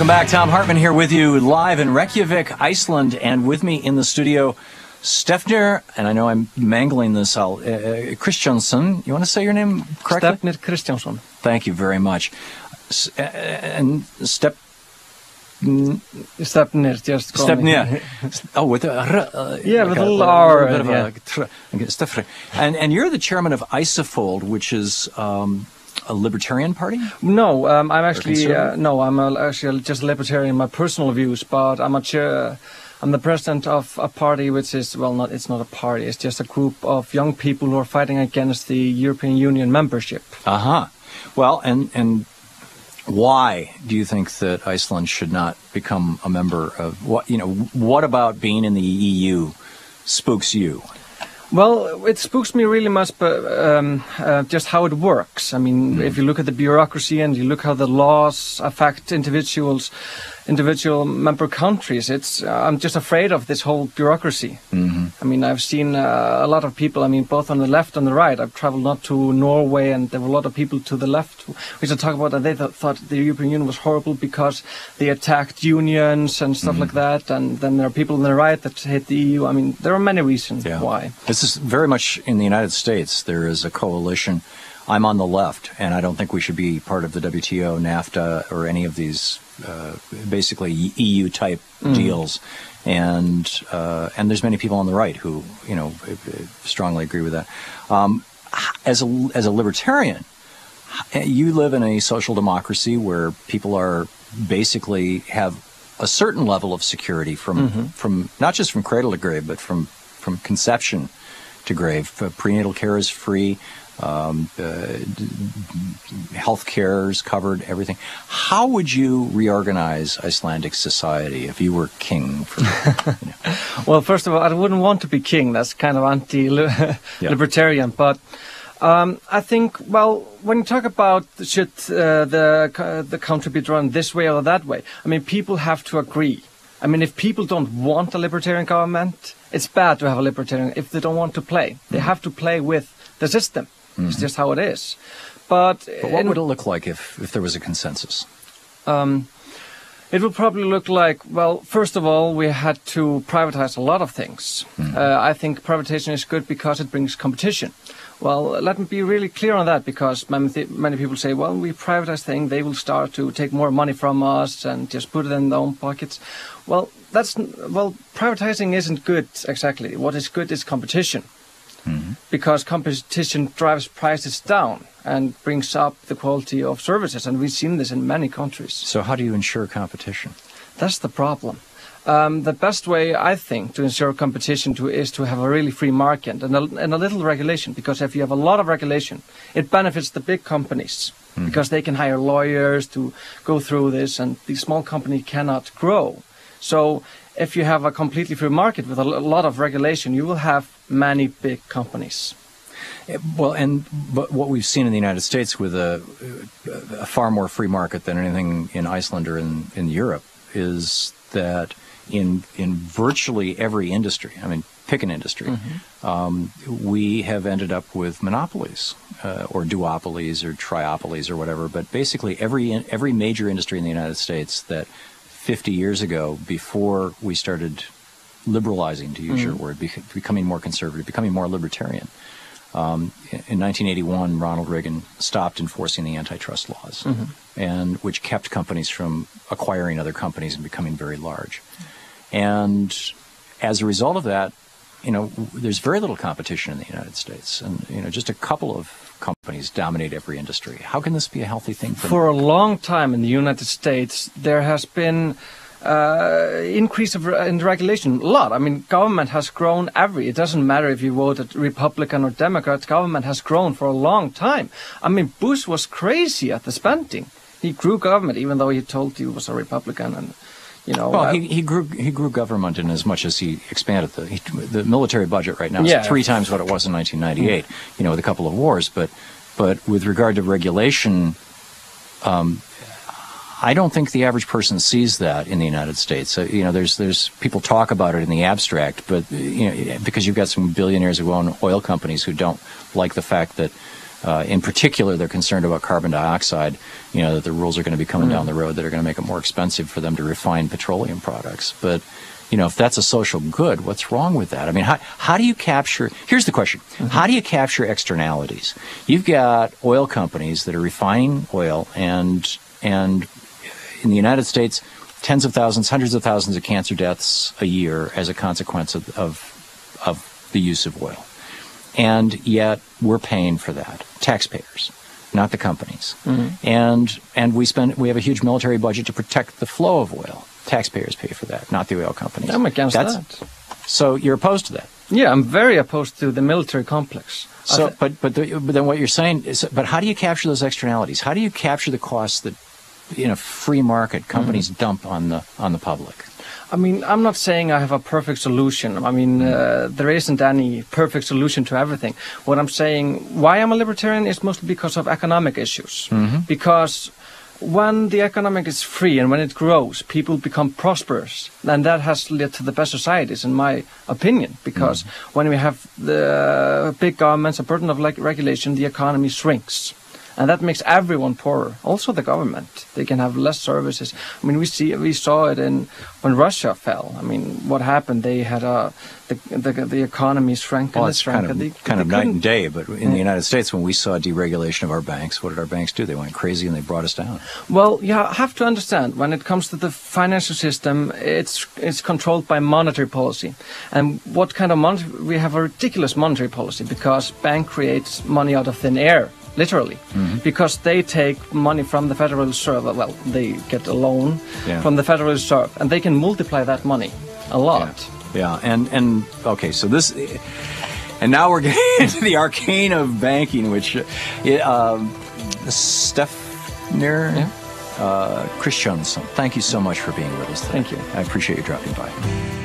Welcome back. Tom Hartman here with you live in Reykjavik, Iceland, and with me in the studio, Stefnir, and I know I'm mangling this all, Kristjansson. You want to say your name correctly? Stefnir Kristjansson. Thank you very much. Stefnir, just call Stefnir. Oh, with a yeah, like with a R. Stefnir. And you're the chairman of Isafold, which is a libertarian party? No, I'm actually actually just a libertarian in my personal views, but I'm a chair. I'm the president of a party which is, well, it's not a party, it's just a group of young people who are fighting against the European Union membership. Well, and why do you think that Iceland should not become a member of, what about being in the EU spooks you? Well, it spooks me really much, but just how it works. I mean, if you look at the bureaucracy and you look how the laws affect individual member countries, it's I'm just afraid of this whole bureaucracy. I mean, I've seen a lot of people. I mean, both on the left and the right. I've traveled not to Norway, and there were a lot of people to the left, which I talk about, and they thought the European Union was horrible because they attacked unions and stuff like that. And then there are people on the right that hate the EU. I mean, there are many reasons why. This is very much in the United States. There is a coalition. I'm on the left, and I don't think we should be part of the WTO, NAFTA, or any of these basically EU-type deals. And there's many people on the right who, you know, strongly agree with that. As a libertarian, you live in a social democracy where people are basically have a certain level of security from not just from cradle to grave, but from conception to grave. Prenatal care is free, health care is covered, everything. How would you reorganize Icelandic society if you were king? Well, first of all, I wouldn't want to be king. That's kind of anti-libertarian. But I think, well, when you talk about should the country be run this way or that way, I mean, people have to agree. I mean, if people don't want a libertarian government, it's bad to have a libertarian if they don't want to play. They have to play with the system. It's just how it is. But what would it look like if there was a consensus? It would probably look like, well, first of all, we had to privatize a lot of things. I think privatization is good because it brings competition. Well, let me be really clear on that, because many people say, well, we privatize things, they will start to take more money from us and just put it in their own pockets. Well, privatizing isn't good exactly. What is good is competition, because competition drives prices down and brings up the quality of services, and we've seen this in many countries. So how do you ensure competition? That's the problem. The best way, I think, to ensure competition is to have a really free market and a little regulation, because if you have a lot of regulation, it benefits the big companies because they can hire lawyers to go through this, and the small company cannot grow. So if you have a completely free market with a lot of regulation, you will have many big companies. Well, but what we've seen in the United States with a far more free market than anything in Iceland or in Europe is that in virtually every industry, I mean, pick an industry, we have ended up with monopolies or duopolies or triopolies or whatever. But basically every major industry in the United States that 50 years ago, before we started liberalizing, to use your word, becoming more conservative, becoming more libertarian, in 1981, Ronald Reagan stopped enforcing the antitrust laws, and which kept companies from acquiring other companies and becoming very large. And as a result of that, you know, there's very little competition in the United States, and you know, just a couple of companies dominate every industry. How can this be a healthy thing? For a long time in the United States, there has been increase in regulation, a lot. I mean, government has grown it doesn't matter if you voted Republican or Democrat, government has grown for a long time. I mean, Bush was crazy at the spending. He grew government, even though he told you he was a Republican, and, you know. Well, he grew government in as much as he expanded the military budget right now. It's 3 times what it was in 1998, you know, with a couple of wars. But with regard to regulation, I don't think the average person sees that in the United States. So, you know, there's people talk about it in the abstract, but you know, because you've got some billionaires who own oil companies who don't like the fact that In particular, they're concerned about carbon dioxide, you know, that the rules are going to be coming down the road that are going to make it more expensive for them to refine petroleum products. But, you know, if that's a social good, what's wrong with that? I mean, how do you capture, here's the question, how do you capture externalities? You've got oil companies that are refining oil, and in the United States, tens of thousands, hundreds of thousands of cancer deaths a year as a consequence of the use of oil. And yet we're paying for that, taxpayers, not the companies. And we have a huge military budget to protect the flow of oil. Taxpayers pay for that, not the oil companies. I'm against that. So you're opposed to that? Yeah, I'm very opposed to the military complex. So, but then what you're saying is, but how do you capture those externalities? How do you capture the costs that, in a free market, companies dump on the public? I mean, I'm not saying I have a perfect solution. I mean, there isn't any perfect solution to everything. What I'm saying, why I'm a libertarian, is mostly because of economic issues. Because when the economic is free and when it grows, people become prosperous, and that has led to the best societies, in my opinion, because when we have the big governments, a burden of regulation, the economy shrinks. And that makes everyone poorer, also the government. They can have less services. I mean, we saw it when Russia fell. I mean, what happened? They had the economy shrank. Well, it's kind of night and day. But in the United States, when we saw deregulation of our banks, what did our banks do? They went crazy and they brought us down. Well, you have to understand, when it comes to the financial system, it's controlled by monetary policy. And what kind of monetary? We have a ridiculous monetary policy because bank creates money out of thin air. Literally, because they take money from the Federal Reserve. Well, they get a loan from the Federal Reserve, and they can multiply that money a lot. And okay, so this, and now we're getting into the arcane of banking, which Stefnir Kristjansson, thank you so much for being with us today. Thank you. I appreciate you dropping by.